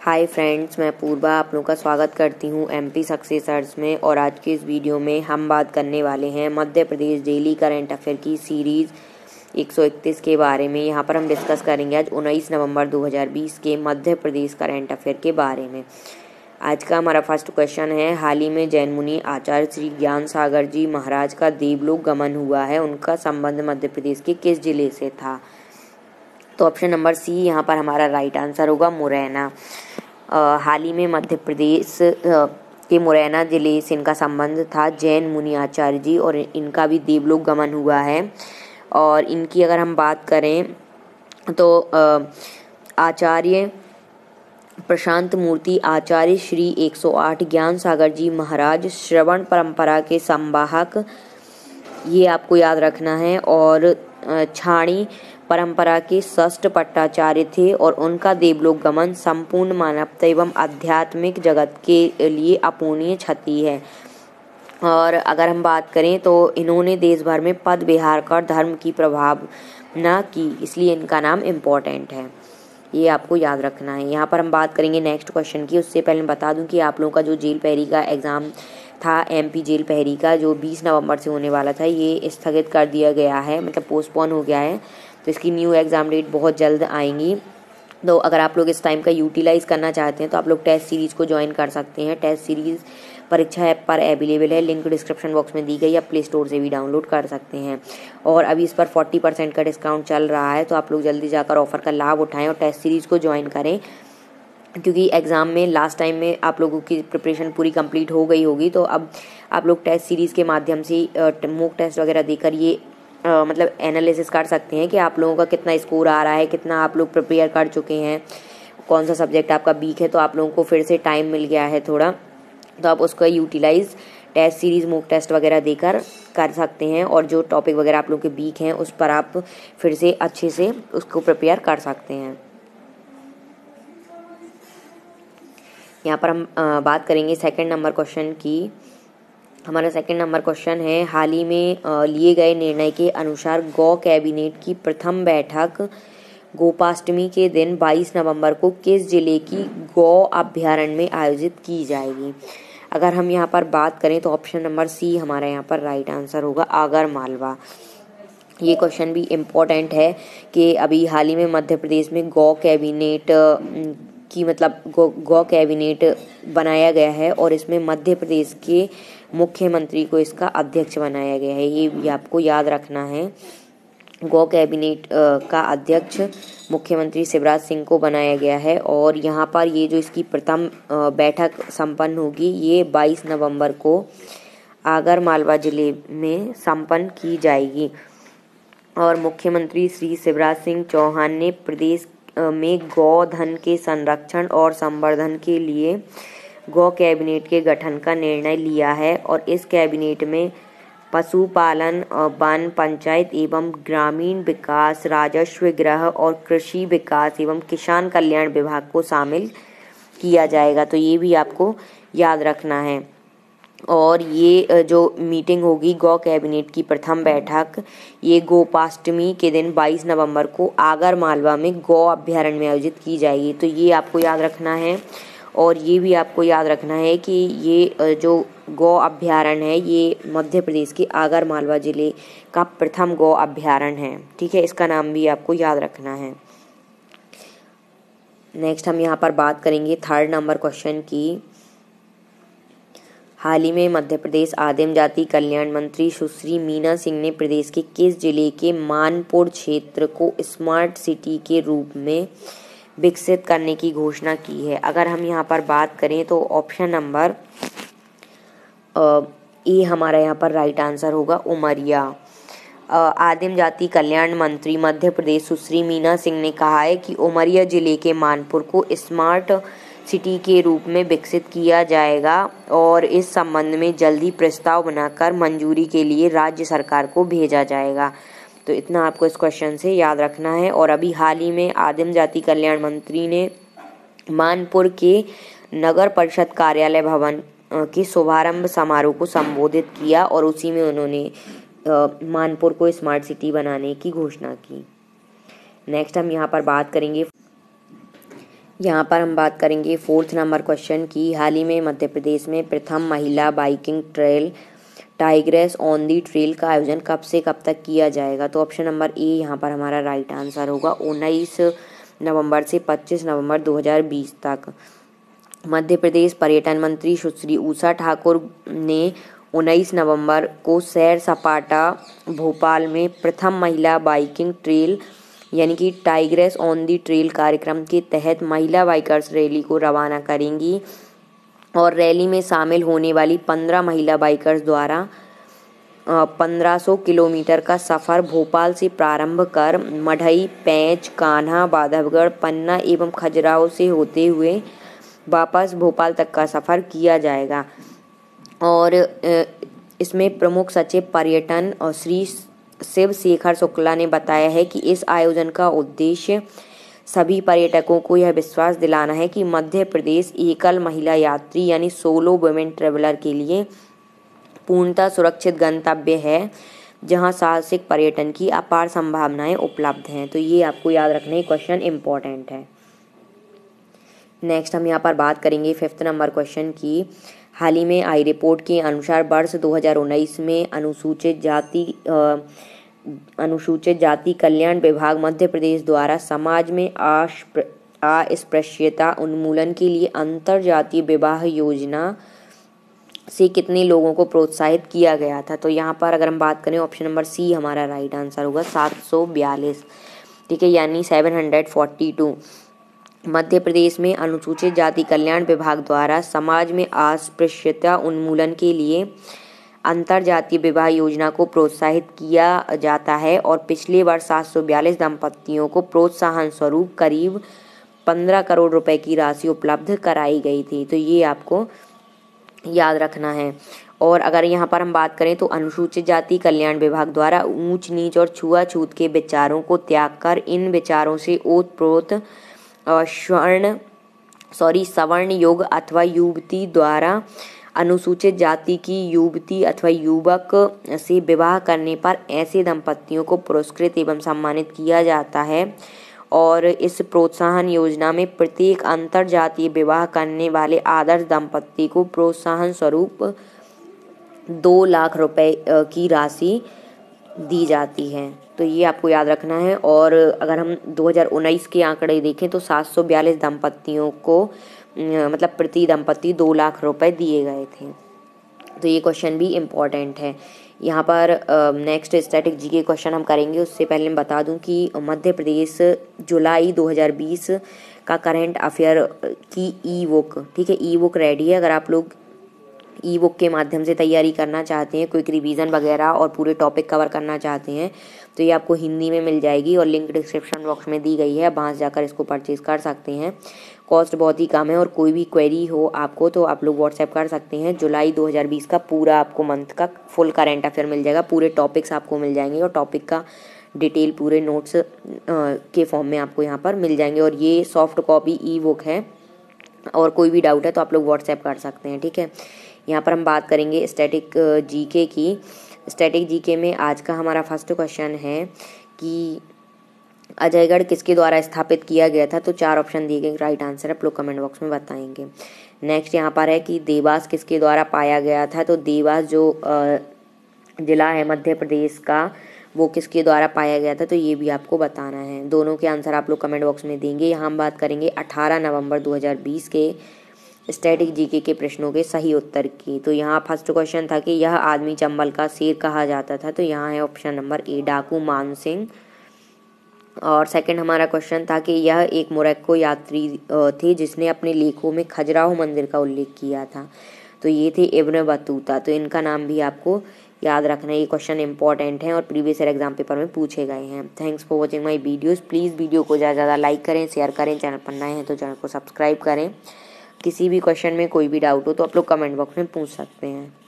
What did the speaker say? Hi friends, मैं पूर्वा आप लोगों का स्वागत करती हूँ एमपी सक्सेसर्स में। और आज के इस वीडियो में हम बात करने वाले हैं Madhya Pradesh daily current affair की सीरीज़ 131 के बारे में। यहाँ पर हम डिस्कस करेंगे आज 19 नवंबर 2020 के मध्य प्रदेश करंट अफेयर के बारे में। आज का हमारा फर्स्ट क्वेश्चन है, हाल ही में जैन मुनि आचार्य श्री ज्ञान सागर जी महाराज का देवलोक गमन हुआ है, उनका संबंध मध्य प्रदेश के किस जिले से था? तो ऑप्शन नंबर सी यहाँ पर हमारा राइट आंसर होगा, मुरैना। हाल ही में मध्य प्रदेश के मुरैना जिले से इनका संबंध था, जैन मुनि आचार्य जी, और इनका भी देवलोक गमन हुआ है। और इनकी अगर हम बात करें तो आचार्य प्रशांत मूर्ति आचार्य श्री 108 ज्ञान सागर जी महाराज श्रवण परंपरा के संवाहक, ये आपको याद रखना है। और छाणी परंपरा के षष्ठ पट्टाचार्य थे और उनका देवलोक गमन संपूर्ण मानवता एवं आध्यात्मिक जगत के लिए अपूर्णीय क्षति है। और अगर हम बात करें तो इन्होंने देश भर में पद विहार कर धर्म की प्रभावना की, इसलिए इनका नाम इम्पोर्टेंट है, ये आपको याद रखना है। यहाँ पर हम बात करेंगे नेक्स्ट क्वेश्चन की। उससे पहले बता दूं कि आप लोगों का जो जेल पहरी का एग्ज़ाम था, एमपी जेल पहरी का, जो 20 नवंबर से होने वाला था, ये स्थगित कर दिया गया है, मतलब पोस्टपोन हो गया है। तो इसकी न्यू एग्ज़ाम डेट बहुत जल्द आएंगी। तो अगर आप लोग इस टाइम का यूटिलाइज़ करना चाहते हैं तो आप लोग टेस्ट सीरीज़ को ज्वाइन कर सकते हैं। टेस्ट सीरीज़ परीक्षा ऐप पर अवेलेबल है, लिंक डिस्क्रिप्शन बॉक्स में दी गई, आप प्ले स्टोर से भी डाउनलोड कर सकते हैं। और अभी इस पर 40% का डिस्काउंट चल रहा है, तो आप लोग जल्दी जाकर ऑफर का लाभ उठाएं और टेस्ट सीरीज़ को ज्वाइन करें, क्योंकि एग्ज़ाम में लास्ट टाइम में आप लोगों की प्रिपरेशन पूरी कंप्लीट हो गई होगी। तो अब आप लोग टेस्ट सीरीज़ के माध्यम से मॉक टेस्ट वगैरह देकर ये मतलब एनालिसिस कर सकते हैं कि आप लोगों का कितना स्कोर आ रहा है, कितना आप लोग प्रिपेयर कर चुके हैं, कौन सा सब्जेक्ट आपका वीक है। तो आप लोगों को फिर से टाइम मिल गया है थोड़ा, तो आप उसका utilise test series mock test वगैरह देकर कर सकते हैं। और जो टॉपिक वगैरह आप लोग के वीक हैं उस पर आप फिर से अच्छे से उसको प्रिपेयर कर सकते हैं। यहाँ पर हम बात करेंगे सेकंड नंबर क्वेश्चन की। हमारा सेकंड नंबर क्वेश्चन है, हाल ही में लिए गए निर्णय के अनुसार गौ कैबिनेट की प्रथम बैठक गोपाष्टमी के दिन 22 नवंबर को किस जिले की गौ अभ्यारण्य में आयोजित की जाएगी? अगर हम यहाँ पर बात करें तो ऑप्शन नंबर सी हमारा यहाँ पर राइट आंसर होगा, आगर मालवा। ये क्वेश्चन भी इम्पोर्टेंट है कि अभी हाल ही में मध्य प्रदेश में गौ कैबिनेट की मतलब गौ कैबिनेट बनाया गया है और इसमें मध्य प्रदेश के मुख्यमंत्री को इसका अध्यक्ष बनाया गया है, ये भी आपको याद रखना है। गौ कैबिनेट का अध्यक्ष मुख्यमंत्री शिवराज सिंह को बनाया गया है। और यहाँ पर ये जो इसकी प्रथम बैठक संपन्न होगी ये 22 नवंबर को आगर मालवा जिले में संपन्न की जाएगी। और मुख्यमंत्री श्री शिवराज सिंह चौहान ने प्रदेश में गौधन के संरक्षण और संवर्धन के लिए गौ कैबिनेट के गठन का निर्णय लिया है। और इस कैबिनेट में पशुपालन, वन पंचायत एवं ग्रामीण विकास, राजस्व गृह और कृषि विकास एवं किसान कल्याण विभाग को शामिल किया जाएगा, तो ये भी आपको याद रखना है। और ये जो मीटिंग होगी गौ कैबिनेट की प्रथम बैठक, ये गोपाष्टमी के दिन 22 नवंबर को आगर मालवा में गौ अभ्यारण्य में आयोजित की जाएगी, तो ये आपको याद रखना है। और ये भी आपको याद रखना है कि ये जो गौ अभ्यारण्य है ये मध्य प्रदेश के आगर मालवा जिले का प्रथम गौ अभ्यारण्य है, ठीक है, इसका नाम भी आपको याद रखना है। नेक्स्ट हम यहाँ पर बात करेंगे थर्ड नंबर क्वेश्चन की। हाल ही में मध्य प्रदेश आदिम जाति कल्याण मंत्री सुश्री मीना सिंह ने प्रदेश के किस जिले के मानपुर क्षेत्र को स्मार्ट सिटी के रूप में विकसित करने की घोषणा की है? अगर हम यहाँ पर बात करें तो ऑप्शन नंबर ए हमारा यहाँ पर राइट आंसर होगा, उमरिया। आदिम जाति कल्याण मंत्री मध्य प्रदेश सुश्री मीना सिंह ने कहा है कि उमरिया जिले के मानपुर को स्मार्ट सिटी के रूप में विकसित किया जाएगा और इस संबंध में जल्दी प्रस्ताव बनाकर मंजूरी के लिए राज्य सरकार को भेजा जाएगा। तो इतना आपको इस क्वेश्चन से याद रखना है। और अभी हाल ही में आदिम जाति कल्याण मंत्री ने मानपुर के नगर परिषद कार्यालय भवन के शुभारंभ समारोह को संबोधित किया और उसी में उन्होंने मानपुर को स्मार्ट सिटी बनाने की घोषणा की। नेक्स्ट हम यहाँ पर बात करेंगे यहाँ पर हम बात करेंगे 4 नंबर क्वेश्चन की। हाल ही में मध्य प्रदेश में प्रथम महिला biking trail tigress on the trail का आयोजन कब से कब तक किया जाएगा? तो ऑप्शन नंबर ए यहाँ पर हमारा राइट आंसर होगा। 19 नवंबर से 25 नवंबर 2020 तक। मध्य प्रदेश पर्यटन मंत्री सुश्री उषा ठाकुर ने 19 नवंबर को सैर सपाटा भोपाल में प्रथम महिला बाइकिंग ट्रेल यानी कि टाइग्रेस ऑन दी ट्रेल कार्यक्रम के तहत महिला बाइकर्स रैली को रवाना करेंगी और रैली में शामिल होने वाली 15 महिला बाइकर्स द्वारा 1500 किलोमीटर का सफ़र भोपाल से प्रारंभ कर मढ़ई, पैंच, कान्हा, बाधवगढ़, पन्ना एवं खजुराहो से होते हुए वापस भोपाल तक का सफ़र किया जाएगा। और इसमें प्रमुख सचिव पर्यटन और श्री शिव शेखर शुक्ला ने बताया है कि इस आयोजन का उद्देश्य सभी पर्यटकों को यह विश्वास दिलाना है कि मध्य प्रदेश एकल महिला यात्री यानी सोलो वुमेन ट्रेवलर के लिए पूर्णतः सुरक्षित गंतव्य है, जहां साहसिक पर्यटन की अपार संभावनाएं उपलब्ध हैं। तो ये आपको याद रखना है, क्वेश्चन इम्पोर्टेंट है। नेक्स्ट हम यहाँ पर बात करेंगे 5 नंबर क्वेश्चन की। हाल ही में आई रिपोर्ट के अनुसार वर्ष 2019 में अनुसूचित जाति कल्याण विभाग मध्य प्रदेश द्वारा समाज में अस्पृश्यता उन्मूलन के लिए अंतर जातीय विवाह योजना से कितने लोगों को प्रोत्साहित किया गया था? तो यहाँ पर अगर हम बात करें, ऑप्शन नंबर सी हमारा राइट आंसर होगा 742। ठीक है, यानी 742। मध्य प्रदेश में अनुसूचित जाति कल्याण विभाग द्वारा समाज में अस्पृश्यता उन्मूलन के लिए अंतर जातीय विवाह योजना को प्रोत्साहित किया जाता है और पिछले वर्ष 742 दंपतियों को प्रोत्साहन स्वरूप करीब 15 करोड़ रुपए की राशि उपलब्ध कराई गई थी। तो ये आपको याद रखना है। और अगर यहाँ पर हम बात करें तो अनुसूचित जाति कल्याण विभाग द्वारा ऊंच नीच और छुआछूत के विचारों को त्याग कर इन विचारों से ओतप्रोत सवर्ण योग अथवा युवती द्वारा अनुसूचित जाति की युवती अथवा युवक से विवाह करने पर ऐसे दंपतियों को पुरस्कृत एवं सम्मानित किया जाता है। और इस प्रोत्साहन योजना में प्रत्येक अंतर जातीय विवाह करने वाले आदर्श दंपति को प्रोत्साहन स्वरूप 2 लाख रुपए की राशि दी जाती है। तो ये आपको याद रखना है। और अगर हम 2019 के आंकड़े देखें तो 742 दंपतियों को मतलब प्रति दंपति 2 लाख रुपए दिए गए थे। तो ये क्वेश्चन भी इम्पोर्टेंट है। यहाँ पर नेक्स्ट स्टैटिक जीके क्वेश्चन हम करेंगे। उससे पहले मैं बता दूं कि मध्य प्रदेश जुलाई 2020 का करंट अफेयर की ई बुक, ठीक है, ई बुक रेडी है। अगर आप लोग ई बुक के माध्यम से तैयारी करना चाहते हैं, क्विक रिवीजन वगैरह और पूरे टॉपिक कवर करना चाहते हैं, तो ये आपको हिंदी में मिल जाएगी और लिंक डिस्क्रिप्शन बॉक्स में दी गई है। वहाँ से जाकर इसको परचेज़ कर सकते हैं। कॉस्ट बहुत ही कम है। और कोई भी क्वेरी हो आपको तो आप लोग व्हाट्सएप कर सकते हैं। जुलाई 2020 का पूरा आपको मंथ का फुल करेंट अफेयर मिल जाएगा, पूरे टॉपिक्स आपको मिल जाएंगे और टॉपिक का डिटेल पूरे नोट्स के फॉर्म में आपको यहाँ पर मिल जाएंगे। और ये सॉफ्ट कॉपी ई बुक है। और कोई भी डाउट है तो आप लोग व्हाट्सएप कर सकते हैं। ठीक है, यहाँ पर हम बात करेंगे स्टैटिक जीके की। स्टैटिक जीके में आज का हमारा फर्स्ट क्वेश्चन है कि अजयगढ़ किसके द्वारा स्थापित किया गया था? तो 4 ऑप्शन दिए गए, राइट आंसर आप लोग कमेंट बॉक्स में बताएंगे। नेक्स्ट यहाँ पर है कि देवास किसके द्वारा पाया गया था? तो देवास जो जिला है मध्य प्रदेश का, वो किसके द्वारा पाया गया था? तो ये भी आपको बताना है। दोनों के आंसर आप लोग कमेंट बॉक्स में देंगे। यहाँ हम बात करेंगे 18 नवंबर 2020 के स्टैटिक जीके के प्रश्नों के सही उत्तर की। तो यहाँ फर्स्ट क्वेश्चन था कि यह आदमी चंबल का शेर कहा जाता था। तो यहाँ है ऑप्शन नंबर ए डाकू मानसिंह। और सेकंड हमारा क्वेश्चन था कि यह एक मोरक्को यात्री थे जिसने अपने लेखों में खजुराहो मंदिर का उल्लेख किया था। तो ये थे इब्न बतूता। तो इनका नाम भी आपको याद रखना है। ये क्वेश्चन इंपॉर्टेंट है और प्रीवियस ईयर एग्जाम पेपर में पूछे गए हैं। Thanks for watching my videos. Please video को ज़्यादा ज़्यादा लाइक करें, शेयर करें। चैनल पर नए हैं तो चैनल को सब्सक्राइब करें। किसी भी क्वेश्चन में कोई भी डाउट हो तो आप लोग कमेंट बॉक्स में पूछ सकते हैं।